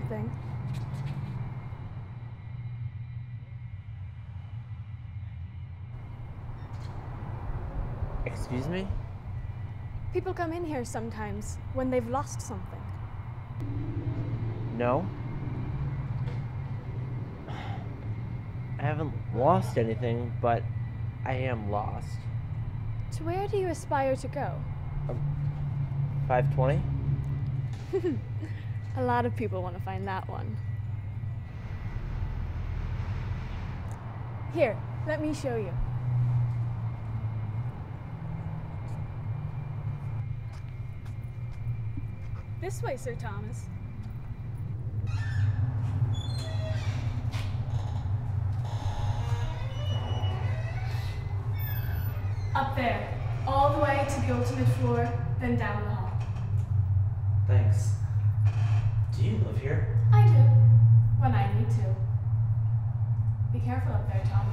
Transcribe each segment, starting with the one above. something. Excuse me? People come in here sometimes when they've lost something. No. I haven't lost anything, but I am lost. To where do you aspire to go? 520? A lot of people want to find that one. Here, let me show you. This way, Sir Thomas. Up there, all the way to the ultimate floor, then down the hall. Thanks. Do you live here? I do, when I need to. Be careful up there, Tom.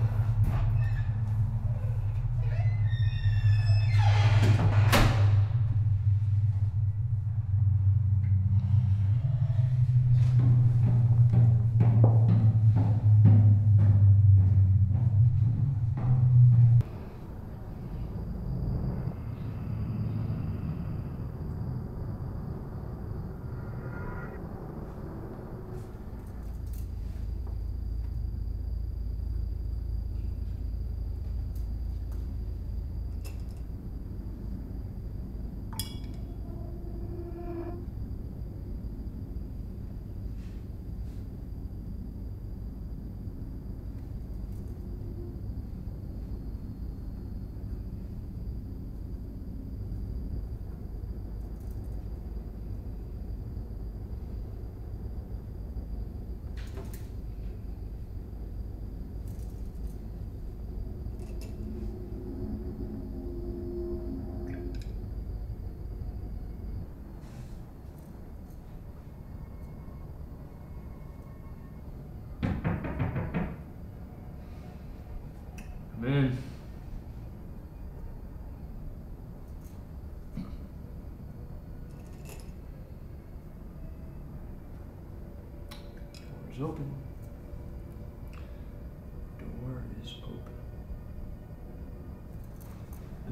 Open.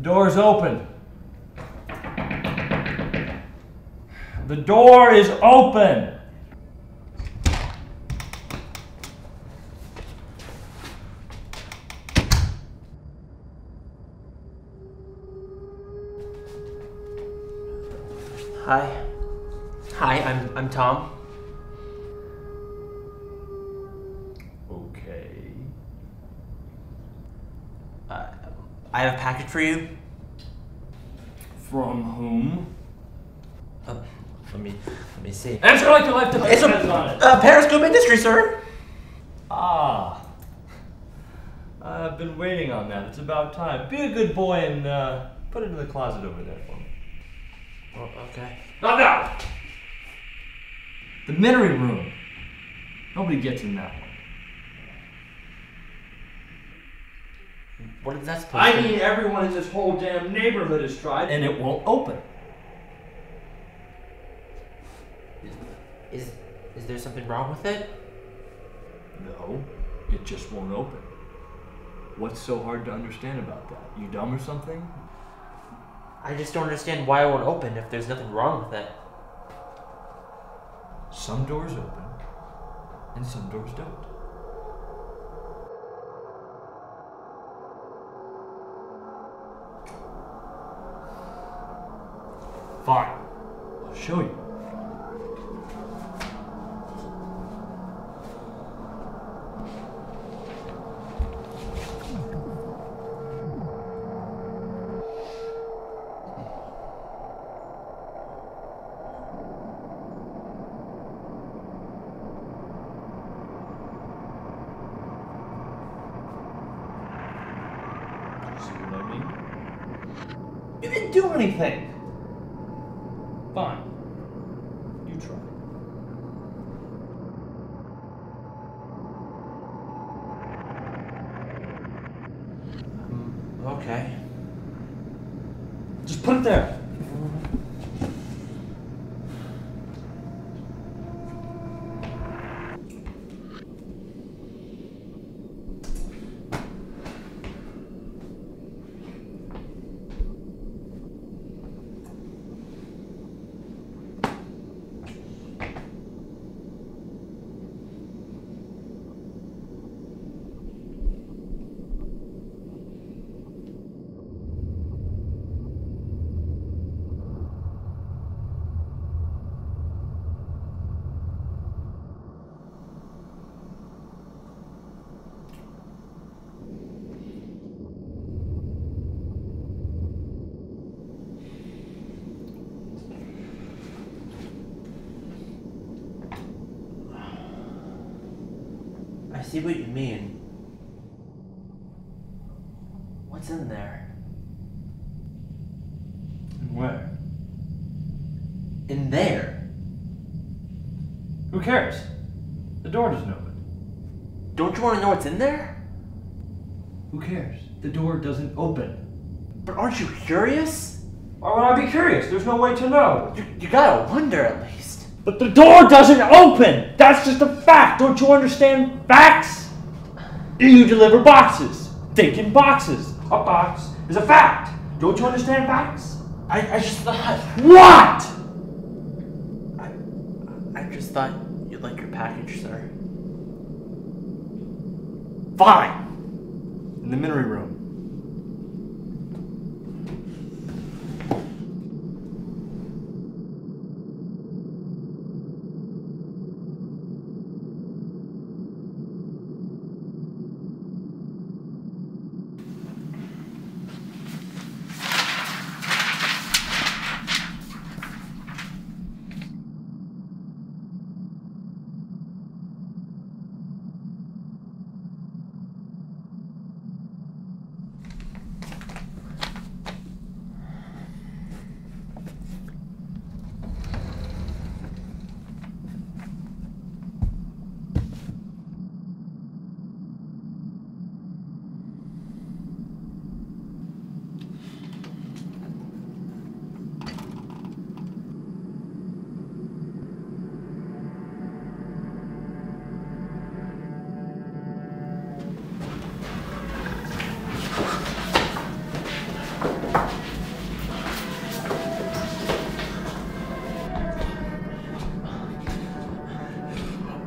Door is open. The door is open. The door is open. Hi. Hi, I'm Tom. I have a package for you. From whom? Let me see. Answer like your life depends on it. Periscope Industry, sir. Ah, I've been waiting on that. It's about time. Be a good boy and put it in the closet over there for me. Oh, okay. Not now. The Mintery Room. Nobody gets in that one. What is that supposed to be? I mean, everyone in this whole damn neighborhood has tried, and it won't open. Is there something wrong with it? No, it just won't open. What's so hard to understand about that? You dumb or something? I just don't understand why it won't open if there's nothing wrong with it. Some doors open, and some doors don't. Fine. I'll show you. See what I mean? You didn't do anything! Fine. You try. Okay. Just put it there. I see what you mean. What's in there? And where? In there. Who cares? The door doesn't open. Don't you want to know what's in there? Who cares? The door doesn't open. But aren't you curious? Why would I be curious? There's no way to know. You gotta wonder at least. But the door doesn't open! That's just a fact! Don't you understand facts? You deliver boxes. Think in boxes. A box is a fact. Don't you understand facts? I just thought... What?! I just thought you'd like your package, sir. Fine! In the Mintery Room.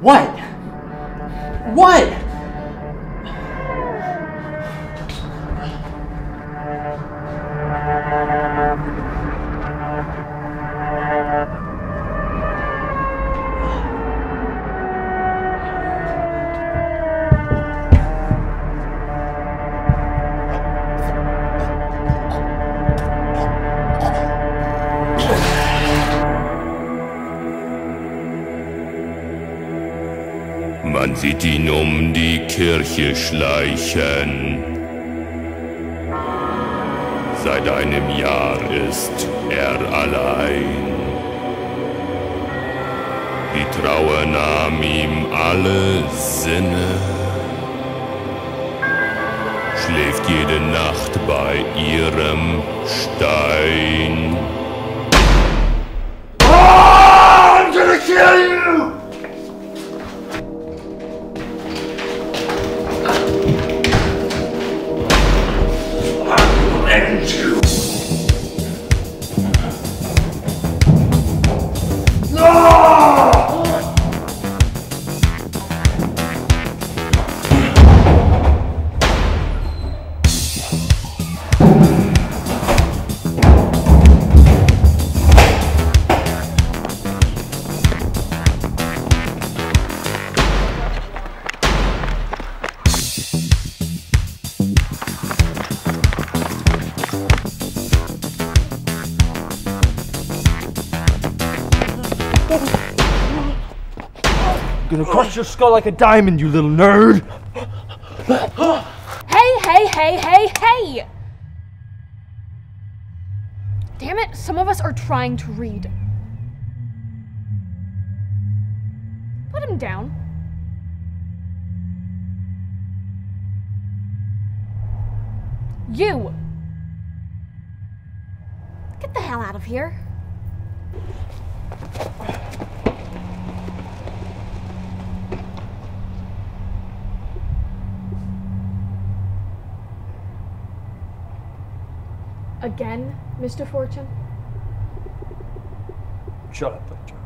What? What? Man sieht ihn um die Kirche schleichen. Seit einem Jahr ist er allein. Die Trauer nahm ihm alle Sinne. Schläft jede Nacht bei ihrem Stein. Oh, I'm gonna kill you! Gonna crush your skull like a diamond, you little nerd! Hey! Damn it, some of us are trying to read. Put him down. You! Get the hell out of here. Again, Mr. Fortune? Shut up, Victor.